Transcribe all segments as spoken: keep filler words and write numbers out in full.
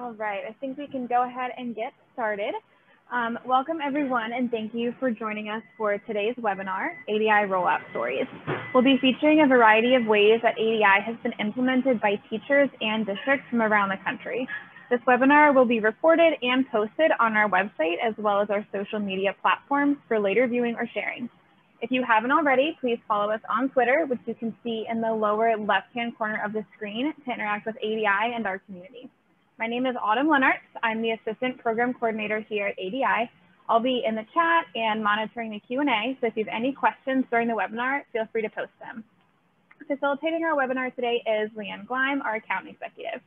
All right, I think we can go ahead and get started. Um, welcome everyone, and thank you for joining us for today's webinar, A D I Rollout Stories. We'll be featuring a variety of ways that A D I has been implemented by teachers and districts from around the country. This webinar will be recorded and posted on our website as well as our social media platforms for later viewing or sharing. If you haven't already, please follow us on Twitter, which you can see in the lower left-hand corner of the screen, to interact with A D I and our community. My name is Autumn Lenartz. I'm the Assistant Program Coordinator here at A D I. I'll be in the chat and monitoring the Q and A, so if you have any questions during the webinar, feel free to post them. Facilitating our webinar today is Leanne Gleim, our Account Executive.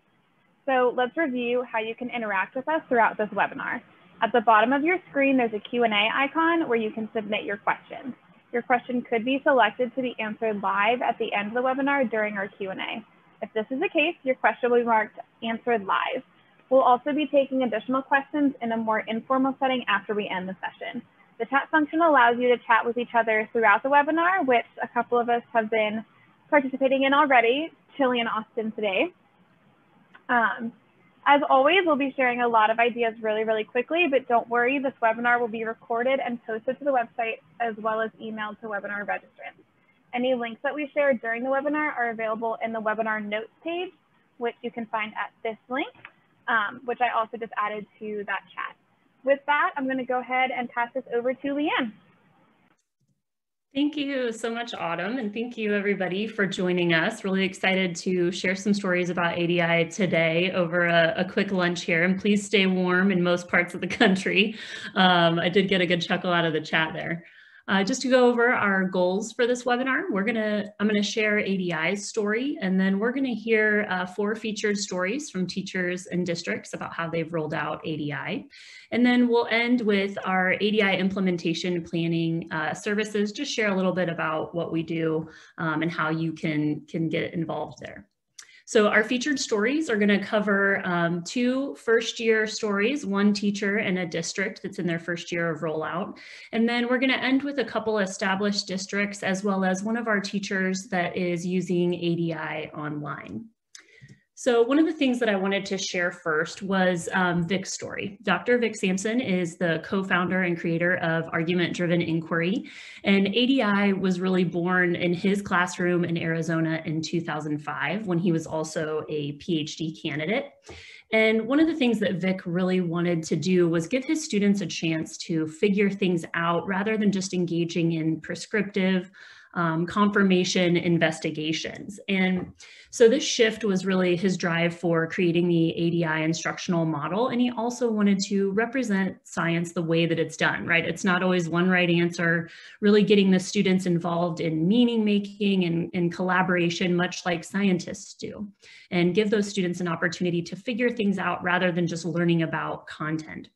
So let's review how you can interact with us throughout this webinar. At the bottom of your screen, there's a Q and A icon where you can submit your questions. Your question could be selected to be answered live at the end of the webinar during our Q and A. If this is the case, your question will be marked answered live. We'll also be taking additional questions in a more informal setting after we end the session. The chat function allows you to chat with each other throughout the webinar, which a couple of us have been participating in already, Chile and Austin today. Um, as always, we'll be sharing a lot of ideas really, really quickly, but don't worry, this webinar will be recorded and posted to the website as well as emailed to webinar registrants. Any links that we share during the webinar are available in the webinar notes page, which you can find at this link, um, which I also just added to that chat. With that, I'm going to go ahead and pass this over to Leanne. Thank you so much, Autumn, and thank you everybody for joining us. Really excited to share some stories about A D I today over a, a quick lunch here, and please stay warm in most parts of the country. Um, I did get a good chuckle out of the chat there. Uh, just to go over our goals for this webinar, we're gonna, I'm gonna share A D I's story, and then we're gonna hear uh, four featured stories from teachers and districts about how they've rolled out A D I. And then we'll end with our A D I implementation planning uh, services, just share a little bit about what we do um, and how you can, can get involved there. So our featured stories are gonna cover um, two first year stories, one teacher and a district that's in their first year of rollout. And then we're gonna end with a couple established districts as well as one of our teachers that is using A D I online. So one of the things that I wanted to share first was um, Vic's story. Doctor Vic Sampson is the co-founder and creator of Argument Driven Inquiry, and A D I was really born in his classroom in Arizona in two thousand five when he was also a PhD candidate. And one of the things that Vic really wanted to do was give his students a chance to figure things out rather than just engaging in prescriptive Um, confirmation investigations. And so this shift was really his drive for creating the A D I instructional model. And he also wanted to represent science the way that it's done, right? It's not always one right answer, really getting the students involved in meaning making and, and collaboration, much like scientists do, and give those students an opportunity to figure things out rather than just learning about content.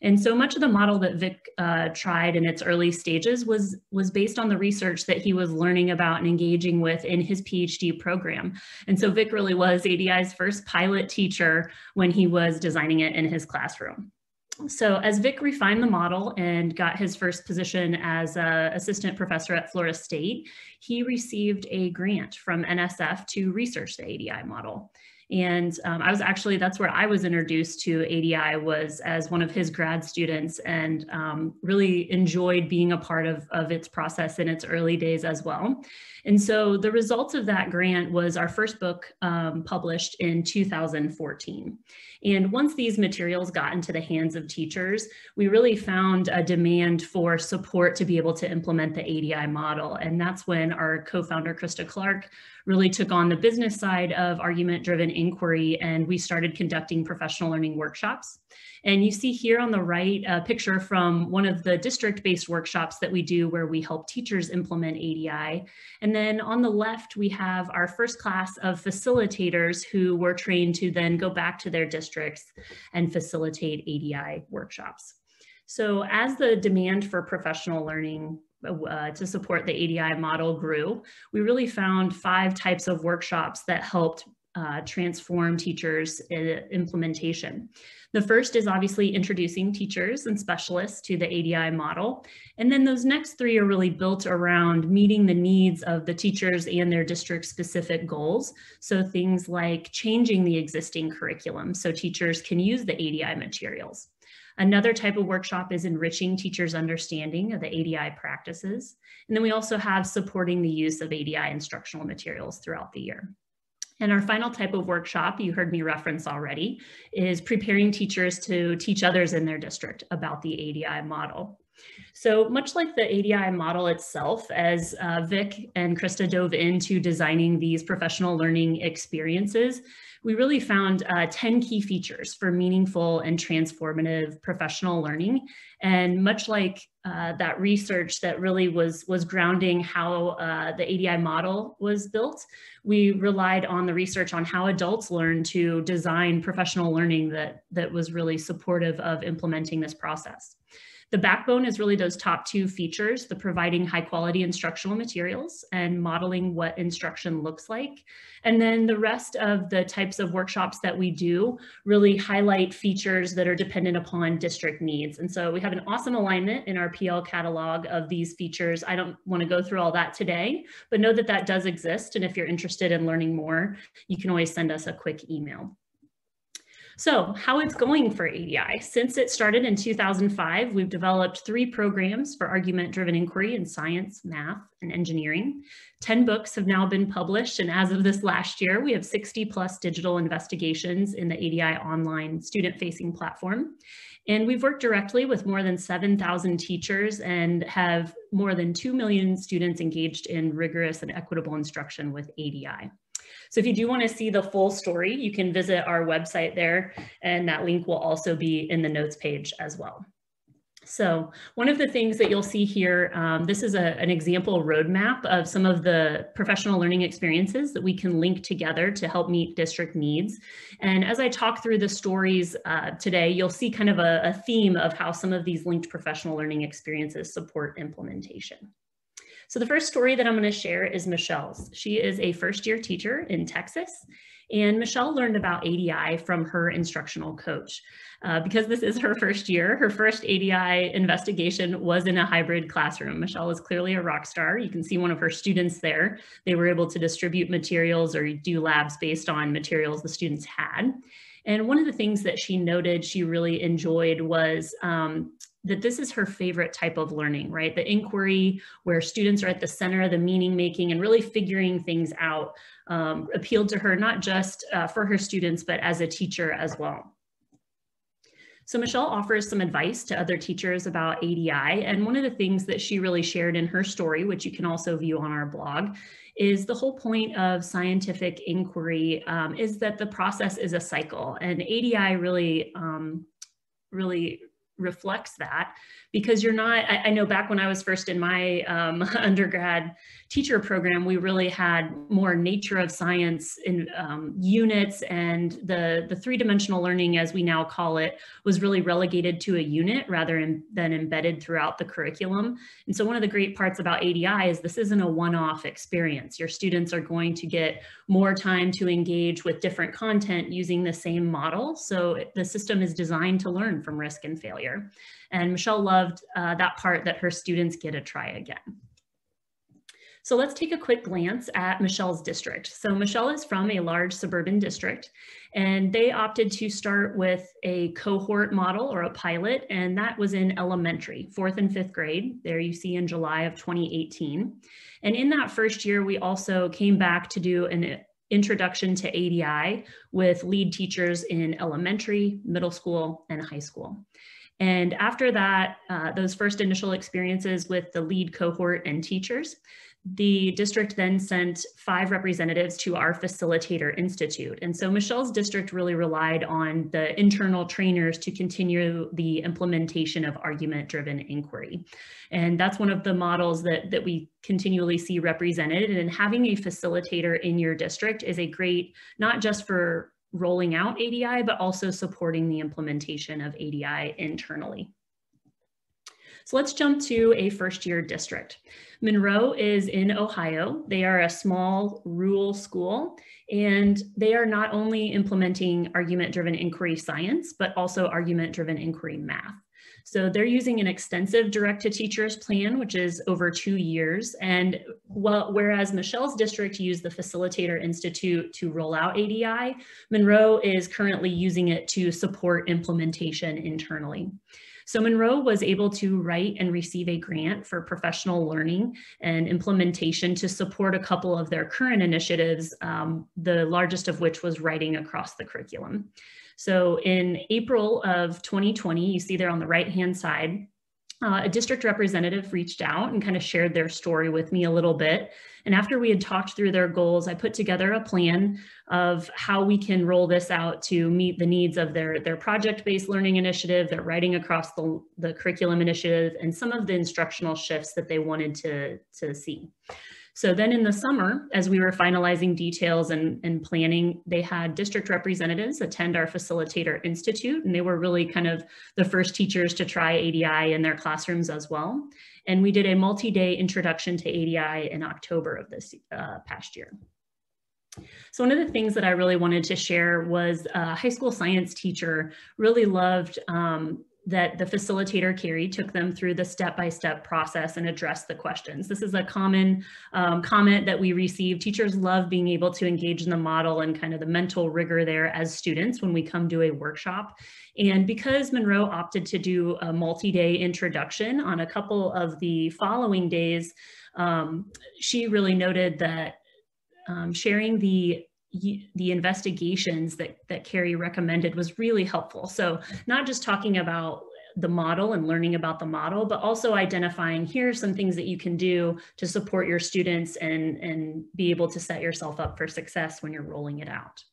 And so much of the model that Vic uh, tried in its early stages was, was based on the research that he was learning about and engaging with in his PhD program. And so Vic really was A D I's first pilot teacher when he was designing it in his classroom. So as Vic refined the model and got his first position as an assistant professor at Florida State, he received a grant from N S F to research the A D I model. And um, I was actually, that's where I was introduced to A D I, was as one of his grad students, and um, really enjoyed being a part of, of its process in its early days as well. And so the results of that grant was our first book um, published in two thousand fourteen. And once these materials got into the hands of teachers, we really found a demand for support to be able to implement the A D I model. And that's when our co-founder, Krista Clark, really took on the business side of argument-driven inquiry, and we started conducting professional learning workshops. And you see here on the right a picture from one of the district-based workshops that we do where we help teachers implement A D I. And then on the left, we have our first class of facilitators who were trained to then go back to their districts and facilitate A D I workshops. So as the demand for professional learning Uh, to support the A D I model grew, we really found five types of workshops that helped uh, transform teachers' implementation. The first is obviously introducing teachers and specialists to the A D I model. And then those next three are really built around meeting the needs of the teachers and their district-specific goals. So things like changing the existing curriculum so teachers can use the A D I materials. Another type of workshop is enriching teachers' understanding of the A D I practices. And then we also have supporting the use of A D I instructional materials throughout the year. And our final type of workshop, you heard me reference already, is preparing teachers to teach others in their district about the A D I model. So much like the A D I model itself, as uh, Vic and Krista dove into designing these professional learning experiences, we really found uh, ten key features for meaningful and transformative professional learning. And much like uh, that research that really was, was grounding how uh, the A D I model was built, we relied on the research on how adults learn to design professional learning that, that was really supportive of implementing this process. The backbone is really those top two features, the providing high quality instructional materials and modeling what instruction looks like. And then the rest of the types of workshops that we do really highlight features that are dependent upon district needs. And so we have an awesome alignment in our P L catalog of these features. I don't want to go through all that today, but know that that does exist. And if you're interested in learning more, you can always send us a quick email. So how it's going for A D I. Since it started in two thousand five, we've developed three programs for Argument Driven Inquiry in science, math, and engineering. ten books have now been published, and as of this last year, we have sixty plus digital investigations in the A D I online student-facing platform. And we've worked directly with more than seven thousand teachers and have more than two million students engaged in rigorous and equitable instruction with A D I. So if you do want to see the full story, you can visit our website there, and that link will also be in the notes page as well. So one of the things that you'll see here, um, this is a, an example roadmap of some of the professional learning experiences that we can link together to help meet district needs. And as I talk through the stories uh, today, you'll see kind of a, a theme of how some of these linked professional learning experiences support implementation. So the first story that I'm going to share is Michelle's. She is a first year teacher in Texas, and Michelle learned about A D I from her instructional coach. Uh, because this is her first year, her first A D I investigation was in a hybrid classroom. Michelle is clearly a rock star. You can see one of her students there. They were able to distribute materials or do labs based on materials the students had. And one of the things that she noted she really enjoyed was um, that this is her favorite type of learning, right? The inquiry where students are at the center of the meaning making and really figuring things out um, appealed to her, not just uh, for her students, but as a teacher as well. So Michelle offers some advice to other teachers about A D I. And one of the things that she really shared in her story, which you can also view on our blog, is the whole point of scientific inquiry um, is that the process is a cycle. And A D I really, um, really, reflects that, because you're not, I, I know back when I was first in my um, undergrad teacher program, we really had more nature of science in um, units, and the, the three-dimensional learning, as we now call it, was really relegated to a unit rather in, than embedded throughout the curriculum. And so one of the great parts about A D I is this isn't a one-off experience. Your students are going to get more time to engage with different content using the same model. So the system is designed to learn from risk and failure. And Michelle loved uh, that part, that her students get a try again. So let's take a quick glance at Michelle's district. So Michelle is from a large suburban district, and they opted to start with a cohort model or a pilot, and that was in elementary, fourth and fifth grade. There you see in July of twenty eighteen. And in that first year, we also came back to do an introduction to A D I with lead teachers in elementary, middle school, and high school. And after that, uh, those first initial experiences with the lead cohort and teachers, the district then sent five representatives to our Facilitator Institute. And so Michelle's district really relied on the internal trainers to continue the implementation of argument-driven inquiry. And that's one of the models that, that we continually see represented. And having a facilitator in your district is a great, not just for rolling out A D I, but also supporting the implementation of A D I internally. So let's jump to a first year district. Monroe is in Ohio. They are a small rural school, and they are not only implementing argument driven inquiry science, but also argument driven inquiry math. So they're using an extensive direct to teachers plan, which is over two years. And well, whereas Michelle's district used the Facilitator Institute to roll out A D I, Monroe is currently using it to support implementation internally. So Monroe was able to write and receive a grant for professional learning and implementation to support a couple of their current initiatives, um, the largest of which was writing across the curriculum. So in April of twenty twenty, you see there on the right-hand side, uh, a district representative reached out and kind of shared their story with me a little bit. And after we had talked through their goals, I put together a plan of how we can roll this out to meet the needs of their, their project-based learning initiative, their writing across the, the curriculum initiative, and some of the instructional shifts that they wanted to, to see. So then in the summer, as we were finalizing details and, and planning, they had district representatives attend our Facilitator Institute, and they were really kind of the first teachers to try A D I in their classrooms as well. And we did a multi-day introduction to A D I in October of this uh, past year. So one of the things that I really wanted to share was a high school science teacher really loved um, that the facilitator, Carrie, took them through the step-by-step process and addressed the questions. This is a common um, comment that we receive. Teachers love being able to engage in the model and kind of the mental rigor there as students when we come do a workshop. And because Monroe opted to do a multi-day introduction on a couple of the following days, um, she really noted that um, sharing the the investigations that, that Carrie recommended was really helpful. So not just talking about the model and learning about the model, but also identifying here are some things that you can do to support your students and, and be able to set yourself up for success when you're rolling it out.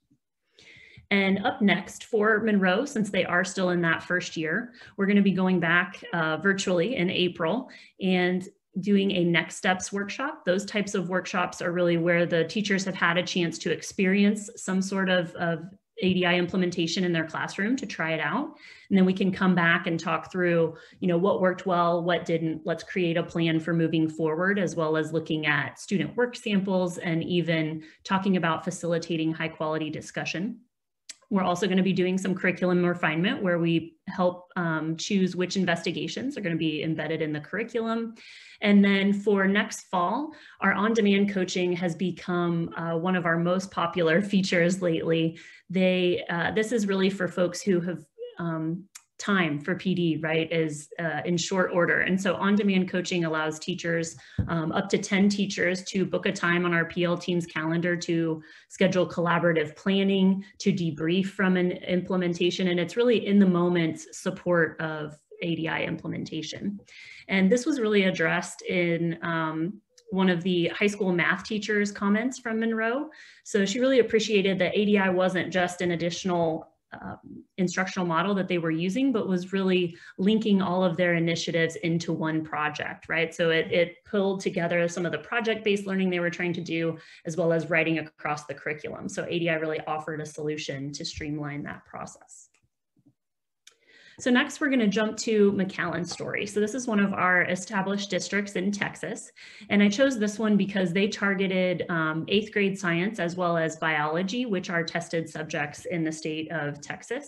And up next for Monroe, since they are still in that first year, we're going to be going back uh, virtually in April and doing a next steps workshop. Those types of workshops are really where the teachers have had a chance to experience some sort of, of A D I implementation in their classroom to try it out. And then we can come back and talk through, you know, what worked well, what didn't. Let's create a plan for moving forward, as well as looking at student work samples and even talking about facilitating high quality discussion. We're also going to be doing some curriculum refinement where we help um, choose which investigations are going to be embedded in the curriculum. And then for next fall, our on-demand coaching has become uh, one of our most popular features lately. They, uh, this is really for folks who have um, time for P D, right, is uh, in short order. And so on-demand coaching allows teachers, um, up to ten teachers, to book a time on our P L team's calendar to schedule collaborative planning, to debrief from an implementation, and it's really in the moment support of A D I implementation. And this was really addressed in um, one of the high school math teachers' comments from Monroe. So she really appreciated that A D I wasn't just an additional Um, instructional model that they were using, but was really linking all of their initiatives into one project, right? So it, it pulled together some of the project-based learning they were trying to do, as well as writing across the curriculum. So A D I really offered a solution to streamline that process. So next we're going to jump to McAllen's story. So this is one of our established districts in Texas, and I chose this one because they targeted um, eighth grade science as well as biology, which are tested subjects in the state of Texas.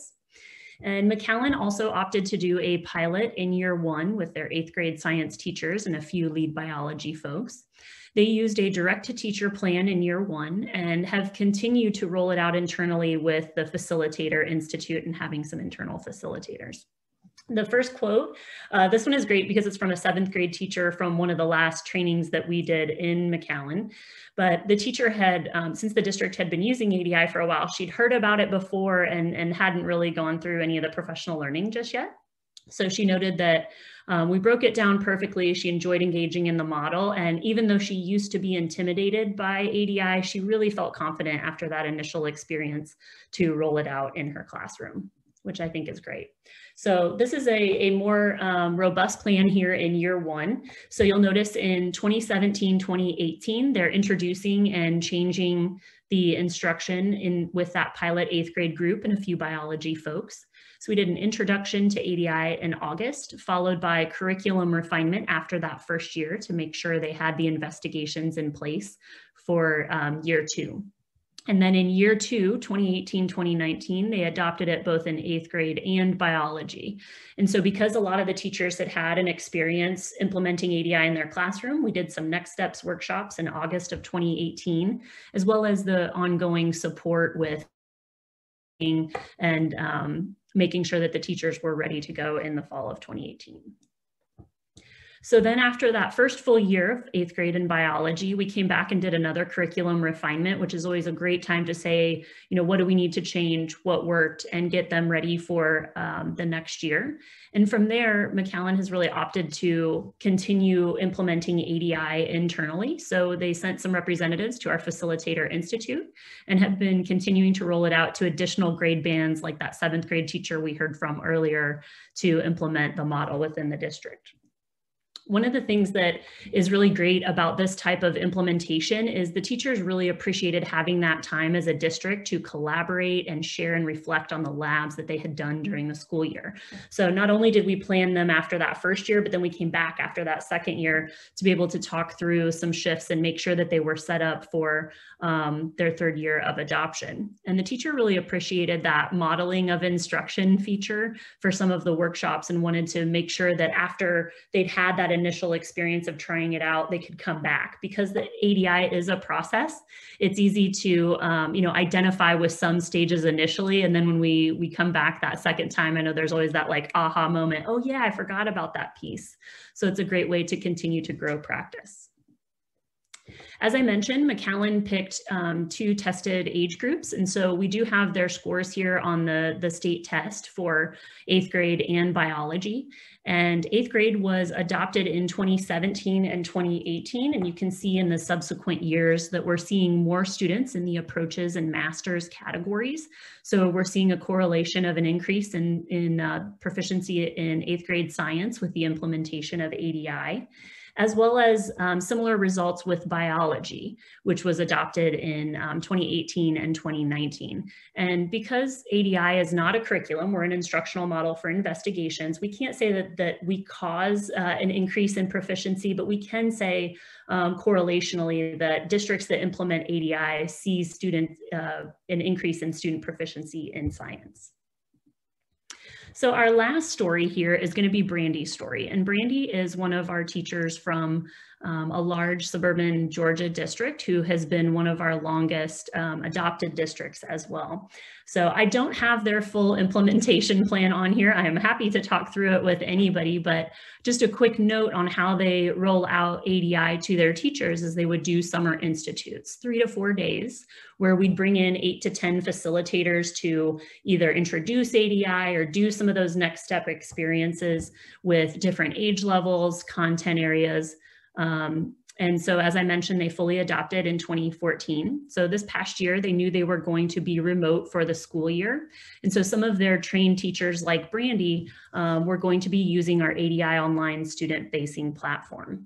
And McAllen also opted to do a pilot in year one with their eighth grade science teachers and a few lead biology folks. They used a direct-to-teacher plan in year one and have continued to roll it out internally with the Facilitator Institute and having some internal facilitators. The first quote, uh, this one is great because it's from a seventh grade teacher from one of the last trainings that we did in McAllen. But the teacher had, um, since the district had been using A D I for a while, she'd heard about it before and, and hadn't really gone through any of the professional learning just yet. So she noted that um, we broke it down perfectly. She enjoyed engaging in the model. And even though she used to be intimidated by A D I, she really felt confident after that initial experience to roll it out in her classroom, which I think is great. So this is a, a more um, robust plan here in year one. So you'll notice in twenty seventeen, twenty eighteen, they're introducing and changing the instruction in with that pilot eighth grade group and a few biology folks. So we did an introduction to A D I in August, followed by curriculum refinement after that first year to make sure they had the investigations in place for um, year two. And then in year two, twenty eighteen, twenty nineteen, they adopted it both in eighth grade and biology. And so because a lot of the teachers had had an experience implementing A D I in their classroom, we did some next steps workshops in August of twenty eighteen, as well as the ongoing support with and um, making sure that the teachers were ready to go in the fall of twenty eighteen. So then after that first full year of eighth grade in biology, we came back and did another curriculum refinement, which is always a great time to say, you know, what do we need to change, what worked, and get them ready for um, the next year. And from there, McAllen has really opted to continue implementing A D I internally. So they sent some representatives to our Facilitator Institute and have been continuing to roll it out to additional grade bands like that seventh grade teacher we heard from earlier to implement the model within the district. One of the things that is really great about this type of implementation is the teachers really appreciated having that time as a district to collaborate and share and reflect on the labs that they had done during the school year. So not only did we plan them after that first year, but then we came back after that second year to be able to talk through some shifts and make sure that they were set up for um, their third year of adoption. And the teacher really appreciated that modeling of instruction feature for some of the workshops and wanted to make sure that after they'd had that initial experience of trying it out, they could come back. Because the A D I is a process, it's easy to um, you know, identify with some stages initially, and then when we we come back that second time, I know there's always that like aha moment, oh yeah, I forgot about that piece. So it's a great way to continue to grow practice. As I mentioned, McAllen picked um, two tested age groups, and so we do have their scores here on the, the state test for eighth grade and biology. And eighth grade was adopted in twenty seventeen and twenty eighteen, and you can see in the subsequent years that we're seeing more students in the approaches and masters categories. So we're seeing a correlation of an increase in, in uh, proficiency in eighth grade science with the implementation of A D I, as well as um, similar results with biology, which was adopted in um, twenty eighteen and twenty nineteen. And because A D I is not a curriculum, we're an instructional model for investigations, we can't say that, that we cause uh, an increase in proficiency, but we can say um, correlationally that districts that implement A D I see student, uh, an increase in student proficiency in science. So our last story here is going to be Brandy's story, and Brandy is one of our teachers from um, a large suburban Georgia district who has been one of our longest um, adopted districts as well. So I don't have their full implementation plan on here. I am happy to talk through it with anybody, but just a quick note on how they roll out A D I to their teachers is they would do summer institutes, three to four days, where we'd bring in eight to ten facilitators to either introduce A D I or do some of those next step experiences with different age levels, content areas. Um, and so, as I mentioned, they fully adopted in twenty fourteen. So this past year, they knew they were going to be remote for the school year. And so some of their trained teachers like Brandy um, were going to be using our A D I online student-facing platform.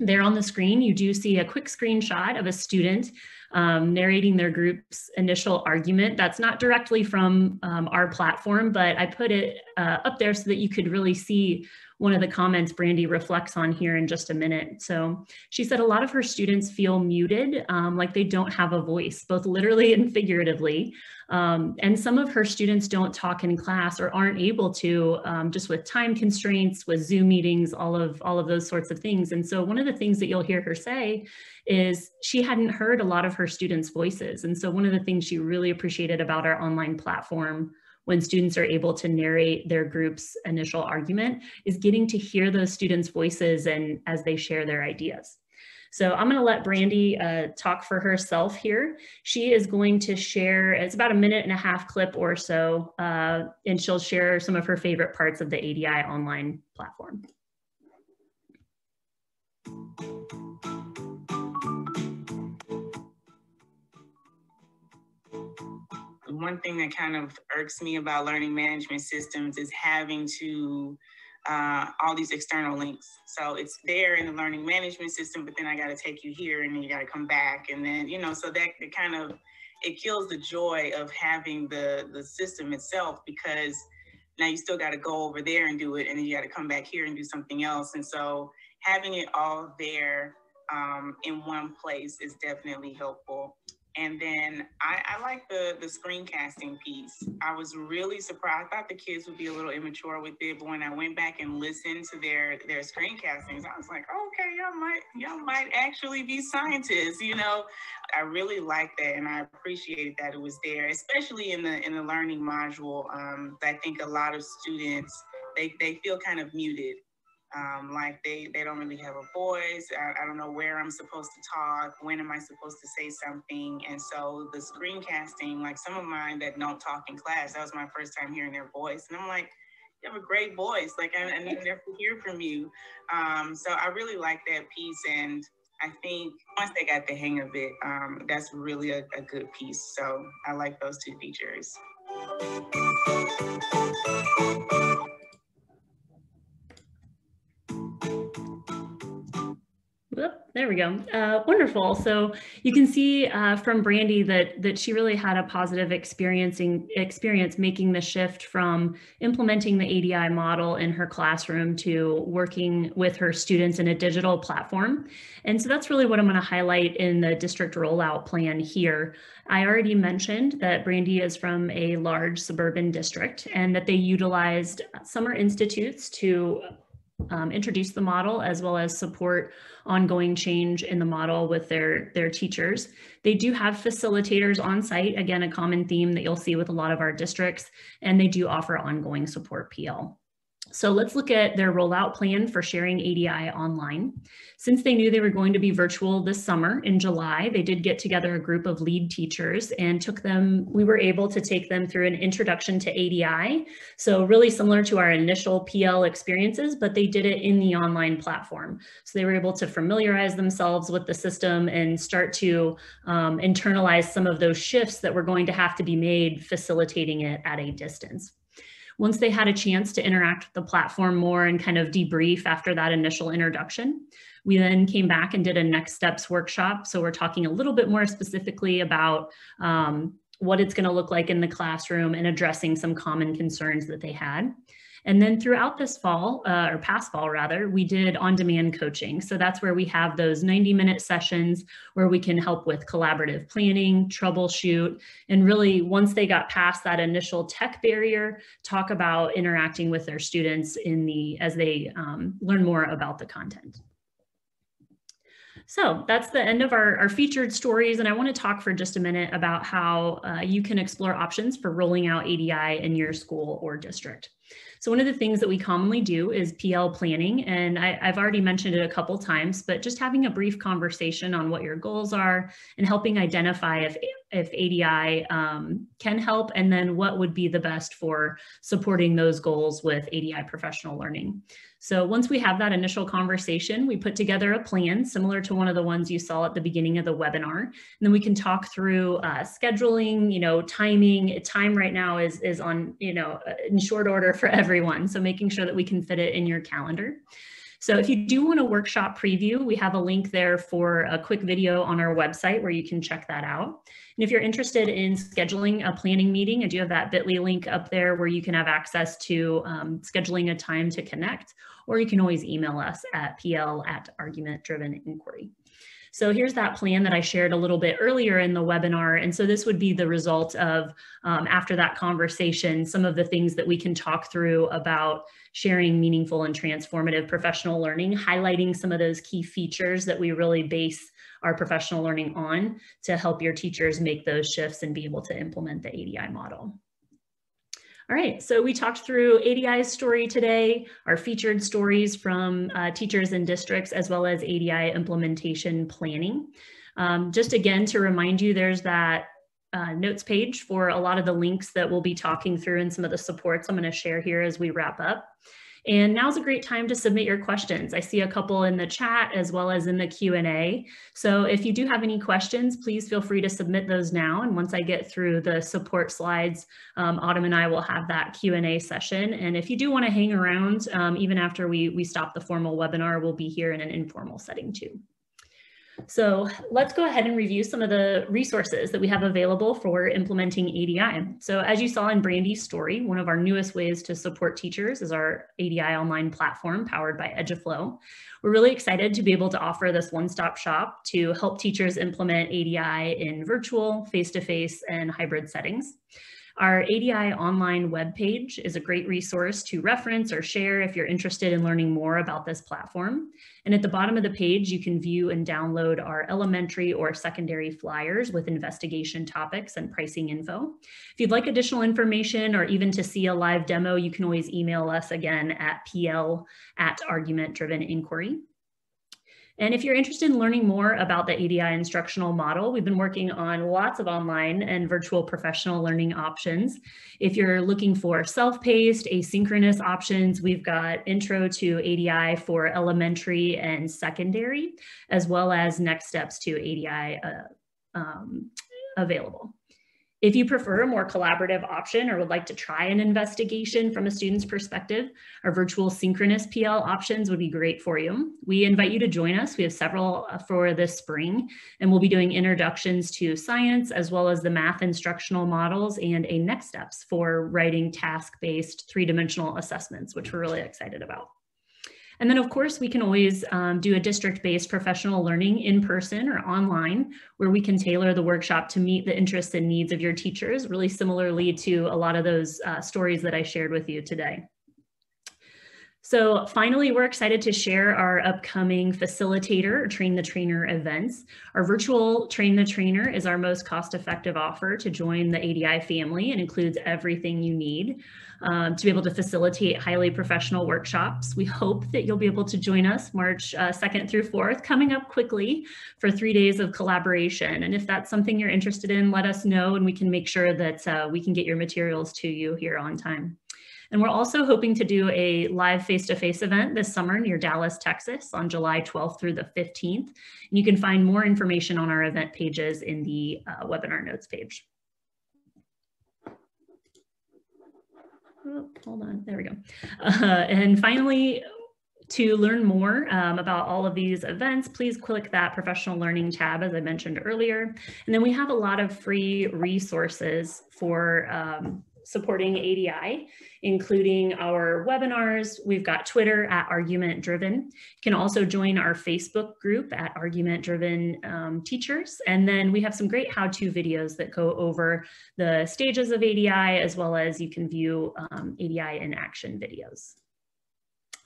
There on the screen, you do see a quick screenshot of a student um, narrating their group's initial argument. That's not directly from um, our platform, but I put it uh, up there so that you could really see one of the comments Brandy reflects on here in just a minute. So she said a lot of her students feel muted, um, like they don't have a voice, both literally and figuratively. Um, and some of her students don't talk in class or aren't able to, um, just with time constraints, with Zoom meetings, all of, all of those sorts of things. And so one of the things that you'll hear her say is she hadn't heard a lot of her students' voices. And so one of the things she really appreciated about our online platform when students are able to narrate their group's initial argument is getting to hear those students' voices and as they share their ideas. So I'm gonna let Brandy uh, talk for herself here. She is going to share, it's about a minute and a half clip or so, uh, and she'll share some of her favorite parts of the A D I online platform. One thing that kind of irks me about learning management systems is having to uh, all these external links. So it's there in the learning management system, but then I got to take you here and then you got to come back. And then, you know, so that it kind of it kills the joy of having the, the system itself, because now you still got to go over there and do it, and then you got to come back here and do something else. And so having it all there um, in one place is definitely helpful. And then I, I like the, the screencasting piece. I was really surprised. I thought the kids would be a little immature with it, but when I went back and listened to their, their screencastings, I was like, okay, y'all might, y'all might actually be scientists, you know? I really liked that, and I appreciated that it was there, especially in the, in the learning module. Um, I think a lot of students, they, they feel kind of muted. Um, like they, they don't really have a voice. I, I don't know where I'm supposed to talk. When am I supposed to say something? And so the screencasting, like some of mine that don't talk in class, that was my first time hearing their voice. And I'm like, you have a great voice. Like I, I never hear from you. Um, so I really like that piece. And I think once they got the hang of it, um, that's really a, a good piece. So I like those two features. There we go. Uh, wonderful. So you can see uh, from Brandy that that she really had a positive experiencing experience making the shift from implementing the A D I model in her classroom to working with her students in a digital platform. And so that's really what I'm going to highlight in the district rollout plan here. I already mentioned that Brandy is from a large suburban district and that they utilized summer institutes to Um, introduce the model, as well as support ongoing change in the model with their, their teachers. They do have facilitators on site, again, a common theme that you'll see with a lot of our districts, and they do offer ongoing support P L. So let's look at their rollout plan for sharing A D I online. Since they knew they were going to be virtual this summer in July, they did get together a group of lead teachers and took them, we were able to take them through an introduction to A D I. So really similar to our initial P L experiences, but they did it in the online platform. So they were able to familiarize themselves with the system and start to um, internalize some of those shifts that were going to have to be made facilitating it at a distance. Once they had a chance to interact with the platform more and kind of debrief after that initial introduction, we then came back and did a next steps workshop. So we're talking a little bit more specifically about um, what it's going to look like in the classroom and addressing some common concerns that they had. And then throughout this fall, uh, or past fall rather, we did on-demand coaching. So that's where we have those ninety minute sessions where we can help with collaborative planning, troubleshoot, and really once they got past that initial tech barrier, talk about interacting with their students in the, as they um, learn more about the content. So that's the end of our, our featured stories, and I want to talk for just a minute about how uh, you can explore options for rolling out A D I in your school or district. So one of the things that we commonly do is P L planning, and I, I've already mentioned it a couple times, but just having a brief conversation on what your goals are and helping identify if, if A D I um, can help, and then what would be the best for supporting those goals with A D I professional learning. So once we have that initial conversation, we put together a plan similar to one of the ones you saw at the beginning of the webinar. And then we can talk through uh, scheduling, you know, timing. Time right now is, is on, you know, in short order for everyone. So making sure that we can fit it in your calendar. So if you do want a workshop preview, we have a link there for a quick video on our website where you can check that out. And if you're interested in scheduling a planning meeting, I do have that bit dot L Y link up there where you can have access to um, scheduling a time to connect, or you can always email us at P L at argument driven inquiry. So here's that plan that I shared a little bit earlier in the webinar. And so this would be the result of, um, after that conversation, some of the things that we can talk through about sharing meaningful and transformative professional learning, highlighting some of those key features that we really base our professional learning on to help your teachers make those shifts and be able to implement the A D I model. All right, so we talked through A D I's story today, our featured stories from uh, teachers and districts, as well as A D I implementation planning. Um, just again to remind you, there's that uh, notes page for a lot of the links that we'll be talking through and some of the supports I'm going to share here as we wrap up. And now's a great time to submit your questions. I see a couple in the chat as well as in the Q and A. So if you do have any questions, please feel free to submit those now. And once I get through the support slides, um, Autumn and I will have that Q and A session. And if you do want to hang around, um, even after we, we stop the formal webinar, we'll be here in an informal setting too. So let's go ahead and review some of the resources that we have available for implementing A D I. So as you saw in Brandy's story, one of our newest ways to support teachers is our A D I online platform powered by EduFlow. We're really excited to be able to offer this one-stop shop to help teachers implement A D I in virtual, face-to-face, and hybrid settings. Our A D I online webpage is a great resource to reference or share if you're interested in learning more about this platform. And at the bottom of the page, you can view and download our elementary or secondary flyers with investigation topics and pricing info. If you'd like additional information or even to see a live demo, you can always email us again at P L at Argument Driven Inquiry. And if you're interested in learning more about the A D I instructional model, we've been working on lots of online and virtual professional learning options. If you're looking for self-paced, asynchronous options, we've got Intro to A D I for Elementary and Secondary, as well as Next Steps to A D I uh, um, available. If you prefer a more collaborative option or would like to try an investigation from a student's perspective, our virtual synchronous P L options would be great for you. We invite you to join us. We have several for this spring, and we'll be doing introductions to science as well as the math instructional models and a next steps for writing task-based three-dimensional assessments, which we're really excited about. And then, of course, we can always um, do a district-based professional learning in person or online, where we can tailor the workshop to meet the interests and needs of your teachers, really similarly to a lot of those uh, stories that I shared with you today. So finally, we're excited to share our upcoming facilitator Train the Trainer events. Our virtual Train the Trainer is our most cost-effective offer to join the A D I family and includes everything you need um, to be able to facilitate highly professional workshops. We hope that you'll be able to join us March uh, second through fourth, coming up quickly, for three days of collaboration. And if that's something you're interested in, let us know and we can make sure that uh, we can get your materials to you here on time. And we're also hoping to do a live face-to-face event this summer near Dallas, Texas on July twelfth through the fifteenth. And you can find more information on our event pages in the uh, webinar notes page. Oh, hold on, there we go. Uh, and finally, to learn more um, about all of these events, please click that professional learning tab, as I mentioned earlier. And then we have a lot of free resources for um, supporting A D I, including our webinars. We've got Twitter at Argument Driven. You can also join our Facebook group at Argument Driven um, Teachers. And then we have some great how-to videos that go over the stages of A D I, as well as you can view um, A D I in action videos.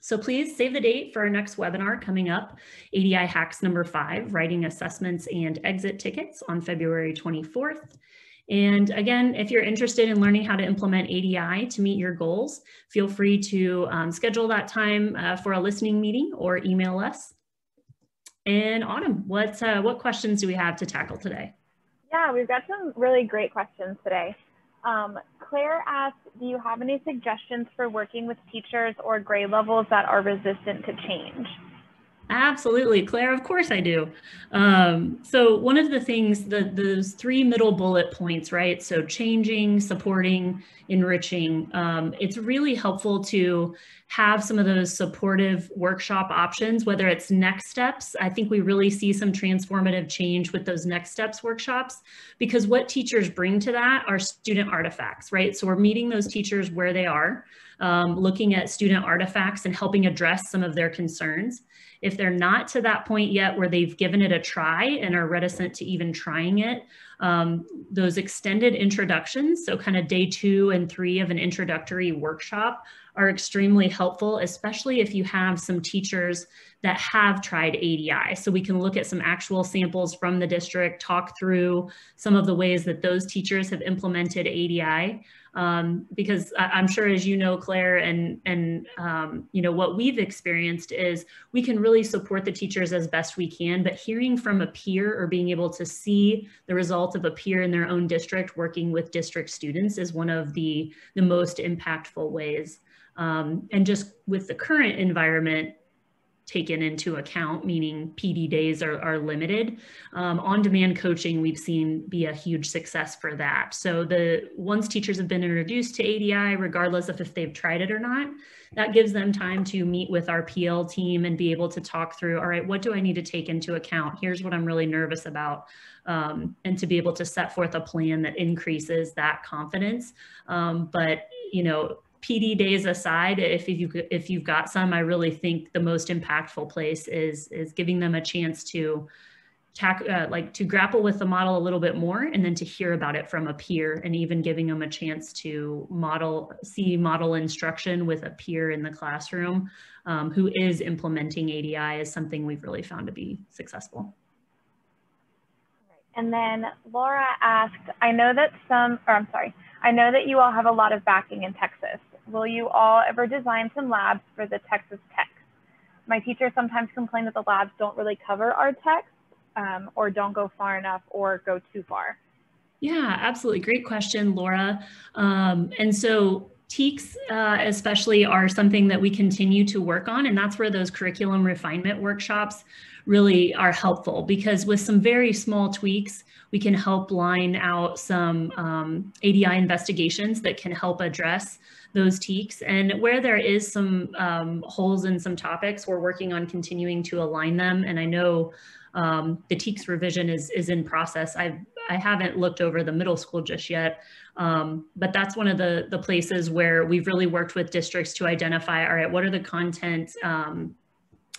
So please save the date for our next webinar coming up, A D I Hacks Number Five, Writing Assessments and Exit Tickets, on February twenty-fourth. And again, if you're interested in learning how to implement A D I to meet your goals, feel free to um, schedule that time uh, for a listening meeting or email us. And Autumn, what, uh, what questions do we have to tackle today? Yeah, we've got some really great questions today. Um, Claire asked, do you have any suggestions for working with teachers or grade levels that are resistant to change? Absolutely, Claire, of course I do. Um, so one of the things, the, those three middle bullet points, right? So changing, supporting, enriching. Um, it's really helpful to have some of those supportive workshop options, whether it's next steps. I think we really see some transformative change with those next steps workshops, because what teachers bring to that are student artifacts, right? So we're meeting those teachers where they are, um, looking at student artifacts and helping address some of their concerns. If they're not to that point yet where they've given it a try and are reticent to even trying it, um, those extended introductions, so kind of day two and three of an introductory workshop, are extremely helpful, especially if you have some teachers that have tried A D I. So we can look at some actual samples from the district, talk through some of the ways that those teachers have implemented A D I. Um, because I'm sure, as you know, Claire, and, and um, you know, what we've experienced is we can really support the teachers as best we can, but hearing from a peer or being able to see the result of a peer in their own district working with district students is one of the, the most impactful ways. Um, and just with the current environment, taken into account, meaning P D days are, are limited. Um, on-demand coaching we've seen be a huge success for that. So the once teachers have been introduced to A D I, regardless of if they've tried it or not, that gives them time to meet with our P L team and be able to talk through, all right, what do I need to take into account? Here's what I'm really nervous about. Um, and to be able to set forth a plan that increases that confidence. Um, but, you know, P D days aside, if you if you've got some, I really think the most impactful place is is giving them a chance to tack, uh, like to grapple with the model a little bit more, and then to hear about it from a peer, and even giving them a chance to model see model instruction with a peer in the classroom um, who is implementing A D I is something we've really found to be successful. And then Laura asked, I know that some, or I'm sorry, I know that you all have a lot of backing in Texas. Will you all ever design some labs for the Texas T E K S? My teachers sometimes complain that the labs don't really cover our T E K S um, or don't go far enough or go too far. Yeah, absolutely. Great question, Laura. Um, and so T E K S uh, especially are something that we continue to work on, and that's where those curriculum refinement workshops really are helpful, because with some very small tweaks, we can help line out some um, A D I investigations that can help address those T E K S. And where there is some um, holes in some topics, we're working on continuing to align them. And I know um, the T E K S revision is, is in process. I've, I haven't looked over the middle school just yet, um, but that's one of the, the places where we've really worked with districts to identify, all right, what are the content, um,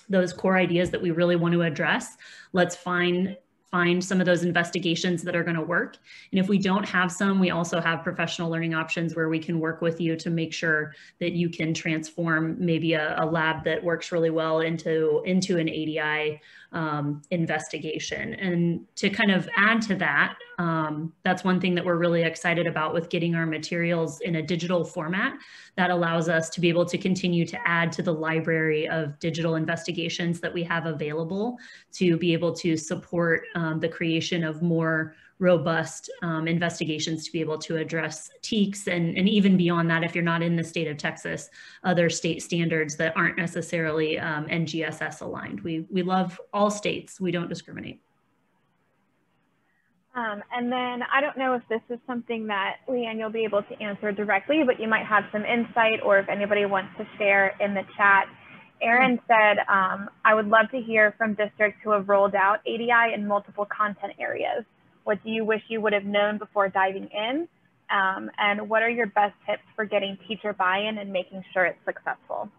those core ideas that we really want to address. Let's find find some of those investigations that are going to work. And if we don't have some, we also have professional learning options where we can work with you to make sure that you can transform maybe a, a lab that works really well into, into an A D I um, investigation. And to kind of add to that, um, that's one thing that we're really excited about with getting our materials in a digital format that allows us to be able to continue to add to the library of digital investigations that we have available to be able to support um, Um, the creation of more robust um, investigations to be able to address T E K S, and, and even beyond that, if you're not in the state of Texas, other state standards that aren't necessarily um, N G S S aligned. We, we love all states. We don't discriminate. Um, and then I don't know if this is something that, Leanne, you'll be able to answer directly, but you might have some insight, or if anybody wants to share in the chat. Erin said, um, I would love to hear from districts who have rolled out A D I in multiple content areas. What do you wish you would have known before diving in? Um, and what are your best tips for getting teacher buy-in and making sure it's successful?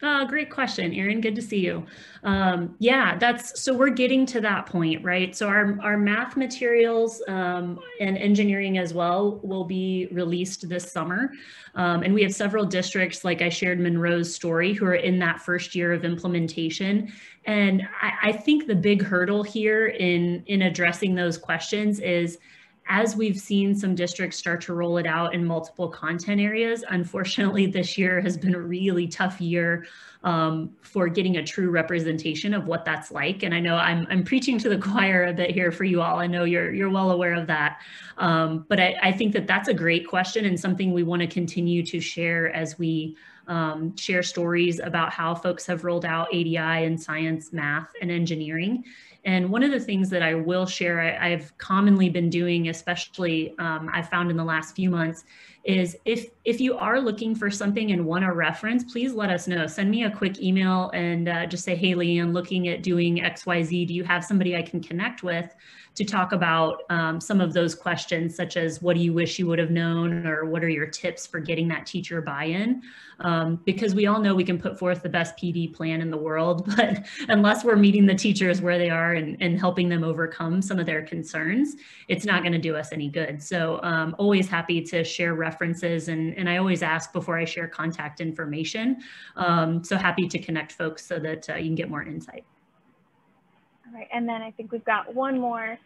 Oh, great question, Erin. Good to see you. Um, yeah, that's so we're getting to that point, right? So our, our math materials um, and engineering as well will be released this summer. Um, and we have several districts, like I shared Monroe's story, who are in that first year of implementation. And I, I think the big hurdle here in, in addressing those questions is, as we've seen some districts start to roll it out in multiple content areas, unfortunately this year has been a really tough year um, for getting a true representation of what that's like. And I know I'm, I'm preaching to the choir a bit here for you all. I know you're, you're well aware of that. Um, but I, I think that that's a great question and something we want to continue to share as we Um, share stories about how folks have rolled out A D I in science, math, and engineering. And one of the things that I will share, I, I've commonly been doing, especially um, I found in the last few months, is if, if you are looking for something and want a reference, please let us know. Send me a quick email and uh, just say, hey, Leanne, looking at doing X Y Z, do you have somebody I can connect with to talk about um, some of those questions, such as what do you wish you would have known, or what are your tips for getting that teacher buy-in? Um, because we all know we can put forth the best P D plan in the world, but unless we're meeting the teachers where they are and, and helping them overcome some of their concerns, it's not going to do us any good. So um, always happy to share references, and, and I always ask before I share contact information. Um, so happy to connect folks so that uh, you can get more insight. All right, and then I think we've got one more.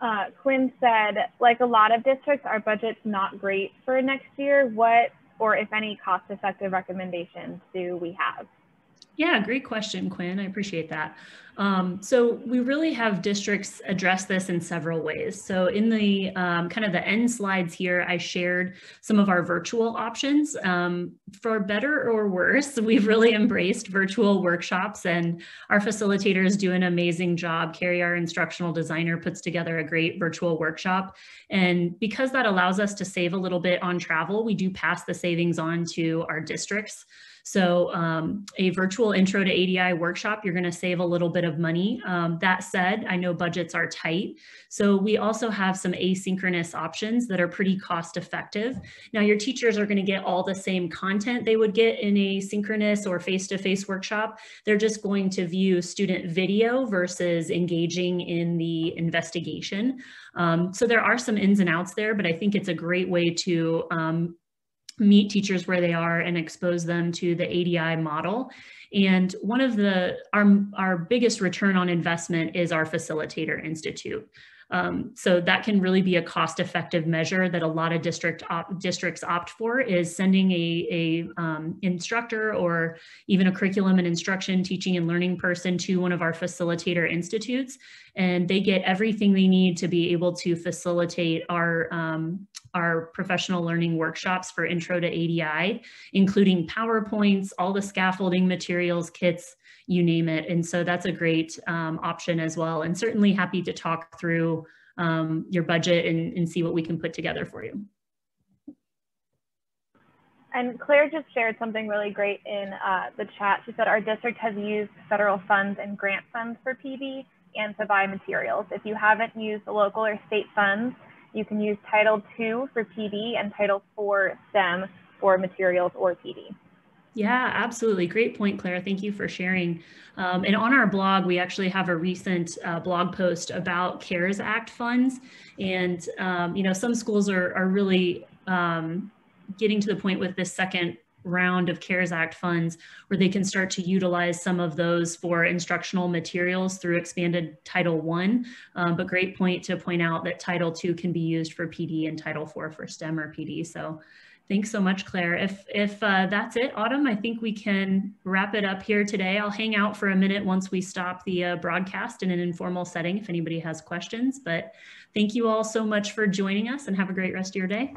Uh, Quinn said, like a lot of districts, our budget's not great for next year. What, or if any, cost-effective recommendations do we have? Yeah, great question, Quinn. I appreciate that. Um, so we really have districts address this in several ways. So in the um, kind of the end slides here, I shared some of our virtual options. Um, for better or worse, we've really embraced virtual workshops, and our facilitators do an amazing job. Carrie, our instructional designer, puts together a great virtual workshop. And because that allows us to save a little bit on travel, we do pass the savings on to our districts. So um, a virtual intro to A D I workshop, you're going to save a little bit of money. Um, that said, I know budgets are tight. So we also have some asynchronous options that are pretty cost effective. Now your teachers are going to get all the same content they would get in a synchronous or face-to-face workshop. They're just going to view student video versus engaging in the investigation. Um, so there are some ins and outs there, but I think it's a great way to um, meet teachers where they are and expose them to the A D I model. And one of the, our, our biggest return on investment is our Facilitator Institute. Um, so that can really be a cost-effective measure that a lot of district op districts opt for, is sending a, a um, instructor or even a curriculum and instruction teaching and learning person to one of our facilitator institutes, and they get everything they need to be able to facilitate our, um, our professional learning workshops for intro to A D I, including PowerPoints, all the scaffolding materials, kits, you name it. And so that's a great um, option as well. And certainly happy to talk through um, your budget and, and see what we can put together for you. And Claire just shared something really great in uh, the chat. She said, our district has used federal funds and grant funds for P B and to buy materials. If you haven't used the local or state funds, you can use Title two for P B and Title four STEM for materials or P B. Yeah, absolutely. Great point, Claire. Thank you for sharing. Um, and on our blog, we actually have a recent uh, blog post about CARES Act funds. And, um, you know, some schools are, are really um, getting to the point with this second round of CARES Act funds where they can start to utilize some of those for instructional materials through expanded Title one. Um, but great point to point out that Title two can be used for P D and Title four for STEM or P D. So thanks so much, Claire. If, if uh, that's it, Autumn, I think we can wrap it up here today. I'll hang out for a minute once we stop the uh, broadcast in an informal setting if anybody has questions. But thank you all so much for joining us, and have a great rest of your day.